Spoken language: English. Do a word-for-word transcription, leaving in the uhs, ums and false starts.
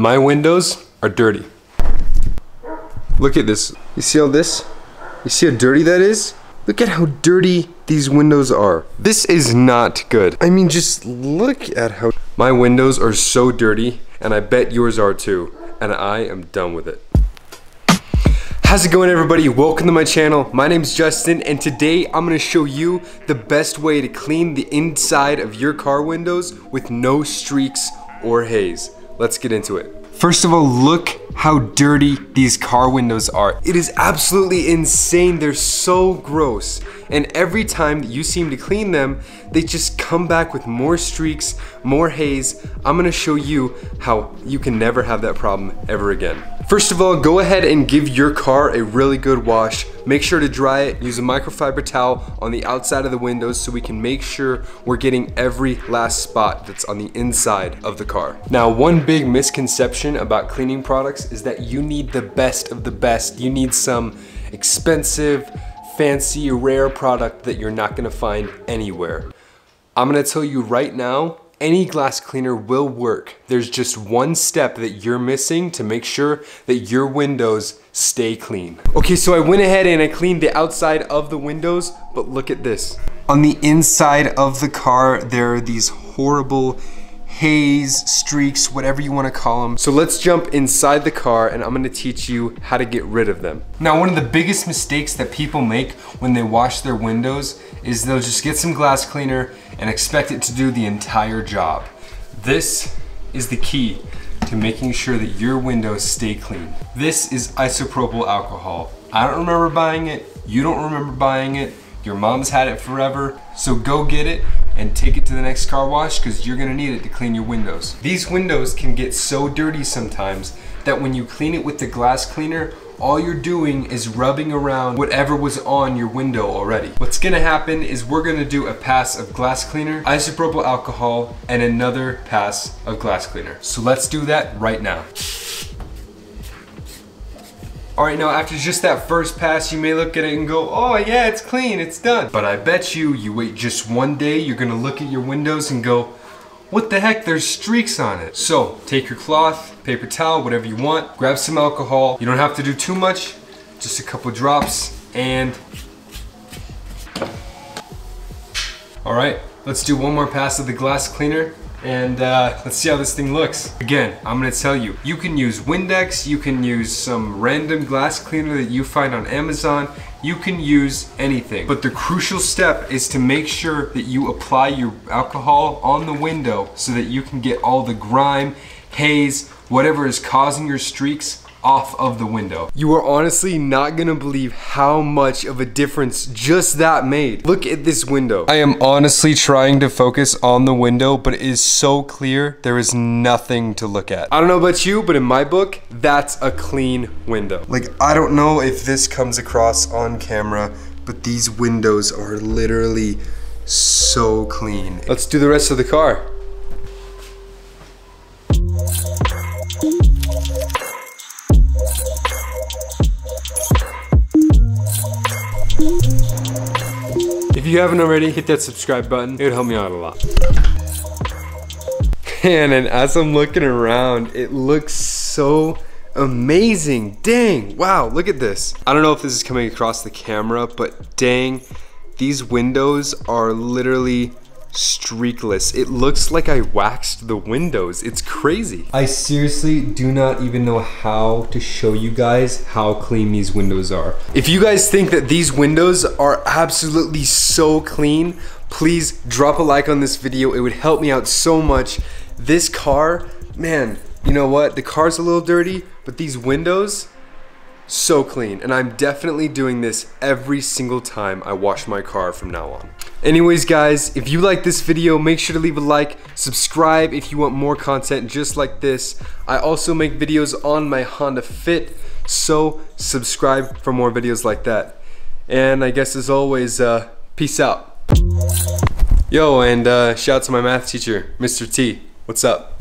My windows are dirty. Look at this. You see all this? You see how dirty that is? Look at how dirty these windows are. This is not good. I mean, just look at how... My windows are so dirty, and I bet yours are too. And I am done with it. How's it going, everybody? Welcome to my channel. My name's Justin, and today I'm gonna show you the best way to clean the inside of your car windows with no streaks or haze. Let's get into it. First of all, look how dirty these car windows are. It is absolutely insane. They're so gross. And every time that you seem to clean them, they just come back with more streaks, more haze. I'm gonna show you how you can never have that problem ever again. First of all, go ahead and give your car a really good wash. Make sure to dry it. Use a microfiber towel on the outside of the windows so we can make sure we're getting every last spot that's on the inside of the car. Now, one big misconception about cleaning products is that you need the best of the best. You need some expensive, fancy, rare product that you're not gonna find anywhere. I'm gonna tell you right now, any glass cleaner will work. There's just one step that you're missing to make sure that your windows stay clean. Okay, so I went ahead and I cleaned the outside of the windows, but look at this. On the inside of the car, there are these horrible haze, streaks, whatever you want to call them. So let's jump inside the car and I'm going to teach you how to get rid of them. Now, one of the biggest mistakes that people make when they wash their windows is they'll just get some glass cleaner and expect it to do the entire job. This is the key to making sure that your windows stay clean. This is isopropyl alcohol. I don't remember buying it. You don't remember buying it. Your mom's had it forever. So go get it and take it to the next car wash because you're gonna need it to clean your windows. These windows can get so dirty sometimes that when you clean it with the glass cleaner, all you're doing is rubbing around whatever was on your window already. What's gonna happen is we're gonna do a pass of glass cleaner, isopropyl alcohol, and another pass of glass cleaner. So let's do that right now. All right, now after just that first pass, you may look at it and go, oh yeah, it's clean, it's done. But I bet you, you wait just one day, you're gonna look at your windows and go, what the heck, there's streaks on it. So take your cloth, paper towel, whatever you want, grab some alcohol. You don't have to do too much, just a couple drops, and... All right, let's do one more pass of the glass cleaner. And uh, let's see how this thing looks. Again, I'm gonna tell you, you can use Windex, you can use some random glass cleaner that you find on Amazon, you can use anything. But the crucial step is to make sure that you apply your alcohol on the window so that you can get all the grime, haze, whatever is causing your streaks off of the window. You are honestly not gonna believe how much of a difference just that made. Look at this window. I am honestly trying to focus on the window, but it is so clear there is nothing to look at. I don't know about you, but in my book, that's a clean window. Like, I don't know if this comes across on camera, but these windows are literally so clean. Let's do the rest of the car. If you haven't already, hit that subscribe button. It would help me out a lot. Man, and as I'm looking around, it looks so amazing. Dang, wow, look at this. I don't know if this is coming across the camera, but dang, these windows are literally streakless. It looks like I waxed the windows. It's crazy. I seriously do not even know how to show you guys how clean these windows are. If you guys think that these windows are absolutely so clean, please drop a like on this video. It would help me out so much. This car, man, you know what? The car's a little dirty, but these windows, so clean, and I'm definitely doing this every single time I wash my car from now on. Anyways, guys, if you like this video, make sure to leave a like, subscribe if you want more content just like this. I also make videos on my Honda Fit, so subscribe for more videos like that. And I guess as always, uh, peace out. Yo, and uh, shout out to my math teacher, Mister T. What's up?